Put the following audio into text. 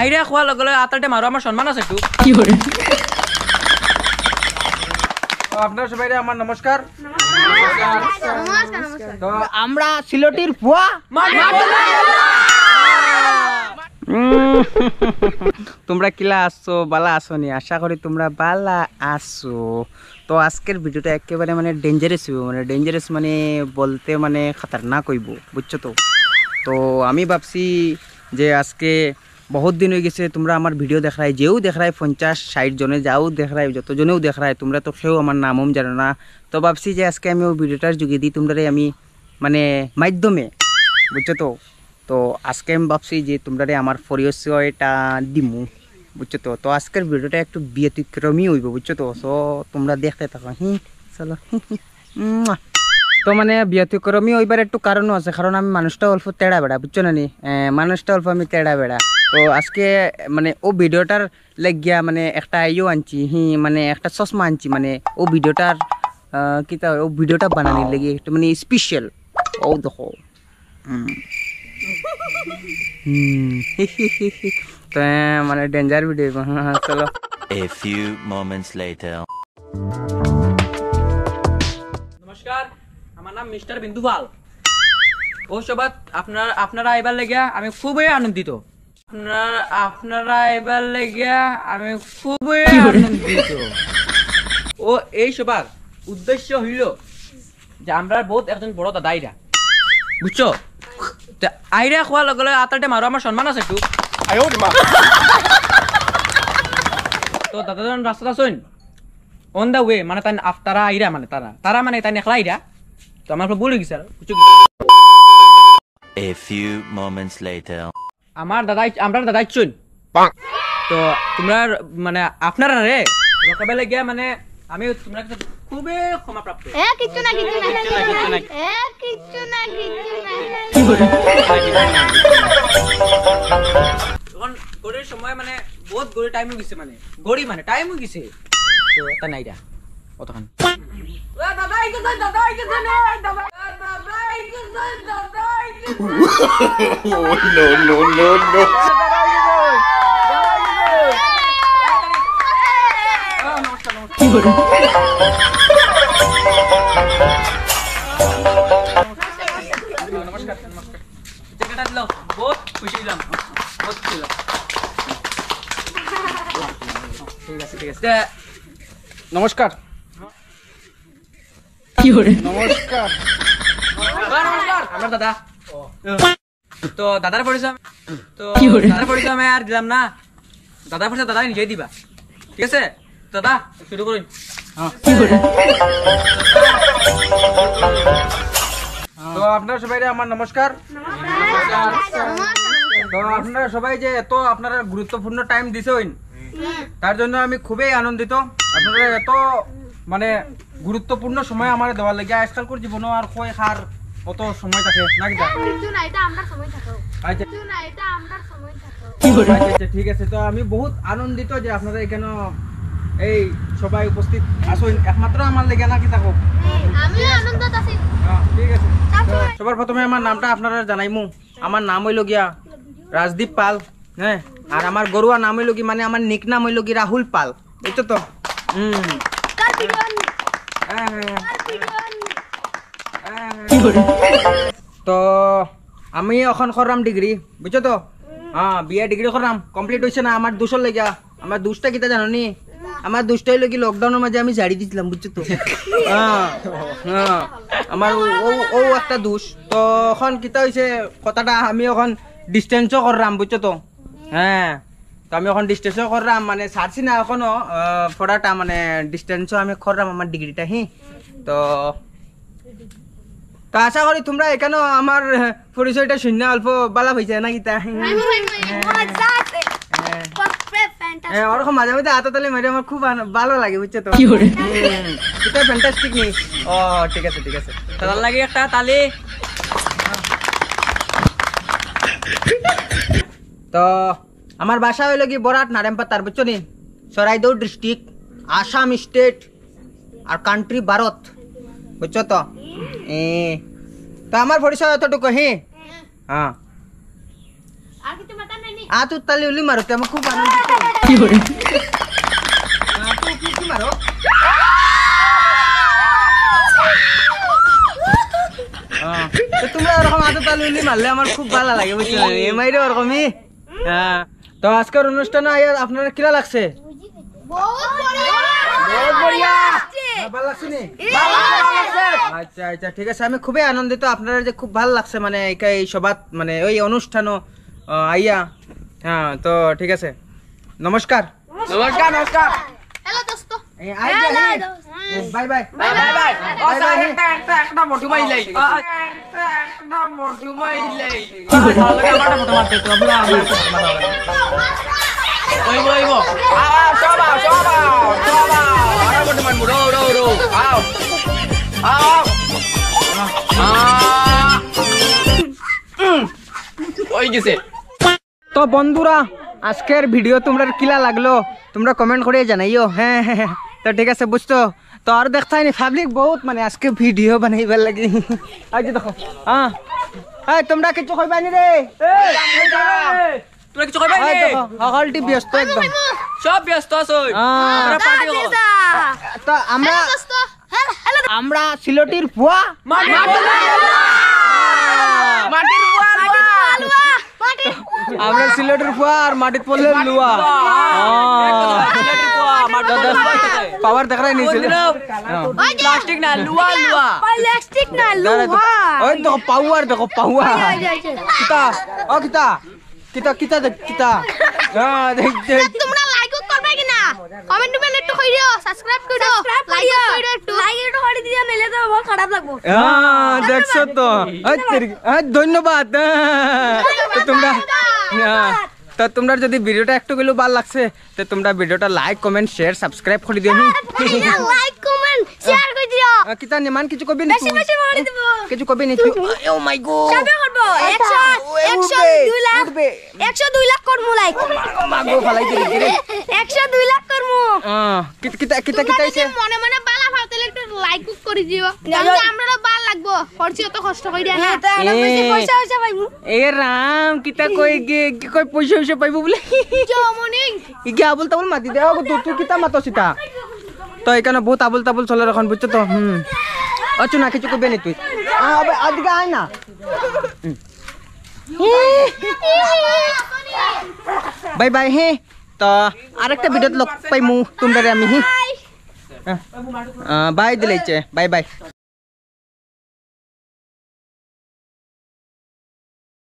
আইরে খোয়া লাগলে আতারটে মারো আমার সম্মান আছে একটু কি করে তো আপনার সবাইরে আমার নমস্কার নমস্কার নমস্কার নমস্কার তো আমরা সিলোটির পোয়া তোমরা কিলা আসছো বালা আসোনি আশা করি তোমরা বালা আসো তো আজকের ভিডিওটা একেবারে মানে ডेंजरस হইবো মানে ডेंजरस মানে বলতে মানে खतरनाक হইবো বুঝছো তো তো আমি ভাবছি যে আজকে बहुत दिन हो गए तुम्हारा हमार वीडियो देख रहा है जेऊ देख रहा है 50-60 जने जाओ देख रहा है जो तो जने देख रहा है तुम्हारा तो खेव हमार नामोम जानो ना तो वापसी जे आज के हमें वीडियोटार जुगे दी तुम्हारे हमें माने माध्यमे बुझो तो आज के हम वापसी जे तुम्हारे हमार परिचयटा दिमु बुझो तो आजकल वीडियोटा एक व्यतिक्रमी होइबो बुझो तो सो तुम्हारा देखते थाको ही चलो তো মানে ব্যতিক্রমী ওইবার একটু কারণও আছে কারণ আমি মানুষটা অল্প তেড়া বেড়া বুঝছো না নি মানুষটা অল্প আমি তেড়া বেড়া তো আজকে মানে ও ভিডিওটার লাগিয়া মানে একটা আইও আনছি মানে একটা চশমা আনছি মানে ও ভিডিওটার কিতা ও ভিডিওটা বানানোর লাগি একটু মানে স্পেশাল ও দেখো তো মানে ডেঞ্জার ভিডিও চলো a few moments later নমস্কার আমার নাম মিস্টার বিন্দুপাল ও সবাই আপনারা আইবার লাগিয়া আমি খুবই আনন্দিত আপনারা আইবার লাগিয়া আমি খুবই আনন্দিত ও এই সবার উদ্দেশ্য হইল যে আমরা বহুত একজন বড় দাদাইরা বুঝছো তে আইরা খোয়া লাগলে আতারটে মারো আমার সম্মান আছে একটু আয়ো মা তো দাদাজন রাস্তা শুন অন দা ওয়ে মানে তাই আফতারা আইরা মানে তারা মানে তাই একলা আইরা তো আমার বলে গেছে a few moments later আমার দাদাই আমরা দাদাই চুন তো তোমরা মানে আপনারা রে লোকবেলে গিয়া মানে আমি তোমরা খুবই ক্ষমা প্রাপ্ত এ কিছু না কিছু না এ কিছু না কিছু না কোন কোরে সময় মানে বহুত গড়ি টাইম হই গেছে মানে গড়ি মানে টাইম হই গেছে তো তা নাইরা অতখান নমস্কার নমস্কার আমার দাদা তো দাদার পরিচয় তো দাদার পরিচয় আমি আর দিলাম না দাদার পরিচয় দাদা নিজেই দিবা ঠিক আছে দাদা শুরু করুন তো আপনারা সবাইরে আমার নমস্কার নমস্কার তো আপনারা সবাই যে এত আপনারা গুরুত্বপূর্ণ টাইম দিছেন তার জন্য আমি খুবই আনন্দিত আপনারা এত মানে গুরুত্বপূর্ণ সময় আমার দেওয়ার লাগে আজকালকার জীবনে আর কই খার কত সময় থাকে না কি না এটা আমার সময় থাকে আচ্ছা না এটা আমার সময় থাকে আচ্ছা ঠিক আছে তো আমি বহুত আনন্দিত যে আপনারা এখানে এই সবাই উপস্থিত আছেন একমাত্র আমার লাগে না কি থাকো আমি আনন্দিত আছি হ্যাঁ ঠিক আছে সবার প্রথমে আমার নামটা আপনারা জানাইমু আমার নাম হইল গিয়া রাজদীপ পাল হ্যাঁ আর আমার গরুয়া নাম হইল কি মানে আমার নিক নাম হইল কি রাহুল পাল বুঝছো তো তো আমি এখন করলাম ডিগ্রি বুঝছো তো হ্যাঁ বিএ ডিগ্রি করলাম কমপ্লিট হইছে না আমার দুশোর লেগা আমার দুশটা কিতা জানো নি আমার দুশটা হইল কি লকডাউনের মাঝে আমি ঝাড়ি দিছিলাম বুঝছো তো হ্যাঁ হ্যাঁ আমার ও একটা দুশ তো এখন কিতা হইছে কথাটা আমি এখন ডিস্টেন্সও করলাম বুঝছো তো হ্যাঁ তো আমি এখন ডিস্টেন্সও করলাম মানে ছাড়ছি না এখনো পড়াটা মানে ডিস্টেন্সও আমি করলাম আমার ডিগ্রিটা হ্যাঁ তো তো আশা করি তোমরা এখানে আমার পরিচয়টা শূন্য অল্প বালা হয়েছে নাকি তা হ্যাঁ ওরকম মাঝে মাঝে হাতে তালে মেরে আমার খুব ভালো লাগে বুঝছো তো এটা ফ্যান্টাস্টিক নি ও ঠিক আছে তাহলে লাগে একটা তালে তো আমার বাসা হইল কি বরাট নারায়ণপাতার বুঝছো নি সরাইদেউ ডিস্ট্রিক্ট আসাম স্টেট আর কান্ট্রি ভারত বুঝছো তো তো আমার পরিচয় এতটুকু হ্যাঁ হ্যাঁ Atu tali uli maro tema kuban uli. Atu kiki maro. तो तुमरा এরকম আদত আলুলি মারলে আমার খুব ভালো লাগে বুঝছেন এমআইডি এরকমই হ্যাঁ তো আজকের অনুষ্ঠানে আয়া আপনাদের কিলা লাগছে বহুত বড়িয়া ভালো লাগছে নি ভালো লাগছে আচ্ছা আচ্ছা ঠিক আছে আমি খুবই আনন্দিত আপনাদের যে খুব ভালো লাগছে মানে এই সবাত মানে ওই অনুষ্ঠানও আয়া হ্যাঁ তো ঠিক আছে নমস্কার নমস্কার নমস্কার हेलो दोस्तों बाय बाय बाय बाय और सारे एकदम मोटू भाई ले एकदम मोटू भाई ले ओए ओए वो आओ मोटू मन मुरो रो रो आओ आओ ओए किसे तो बंधुरा আজকের ভিডিও তোমরা কিলা লাগলো তোমরা কমেন্ট করে জানাইও হ্যাঁ তো ঠিক আছে বুঝছো তো আর দেখছাইনি পাবলিক বহুত মানে আজকে ভিডিও বানাইবা লাগি আজ দেখো হ্যাঁ এই তোমরা কিছু কইবানি রে তোমরা কিছু কইবানি এই দেখো হলটি ব্যস্ত একদম সব ব্যস্ত আছে আমরা পার্টি করব তো আমরা সিলেটির ভুয়া মাটির আমরা সিলেটের ফুয়া আর মাটিত পড়লে লুয়া পাওয়ার দেখাই নিছিল প্লাস্টিক না লুয়া লুয়া প্লাস্টিক না লুয়া ওই দেখো পাওয়ার কিতা ও কিতা কিতা কিতা কিতা হ্যাঁ দেখ দেখ তোমরা লাইক করবে কি না কমেন্ট করে একটু কই দিও সাবস্ক্রাইব করে দাও লাইক করে একটু লাইক একটু করে দিয়া মেলে তো বহুত খারাপ লাগবো হ্যাঁ দেখছো তো আই ধন্যবাদ তোমরা तो तुमरा जदि वीडियोटा एकटु गेलो ভাল লাগছে তে तुमरा वीडियोटा लाइक कमेंट शेयर सब्सक्राइब कर दियो लाइक कमेंट शेयर कर दियो किता निमान किछु कबि नै बेसी मारि देबो किछु कबि नै ओ माय गॉड सबे करबो 102 लाख करमु लाइक ओ माय गॉड फलाई दे रे 102 लाख करमु हां किता किता किता से मने मने बाला फाटले एकटु लाइक कर दियो ताहले हमरा ভাল লাগবो खर्चियो तो कष्ट কইরা না তাহলে বেশি পয়সা হইছে পাইবো ए राम किता কই গে কি কই পয়সা जो मॉर्निंग इगे आबुल ताबुल माती दे ओ तू तू किता मातो सीता तो एकाना बहुत आबुल ताबुल चले रखन बुझ तो अच्छो ना किछु कोबे नहीं तू आ अबे आदिगा आय ना बाय बाय हे तो আরেকটা ভিডিওত লক পাইমু তোমরা আমি বাই দিলেছে বাই বাই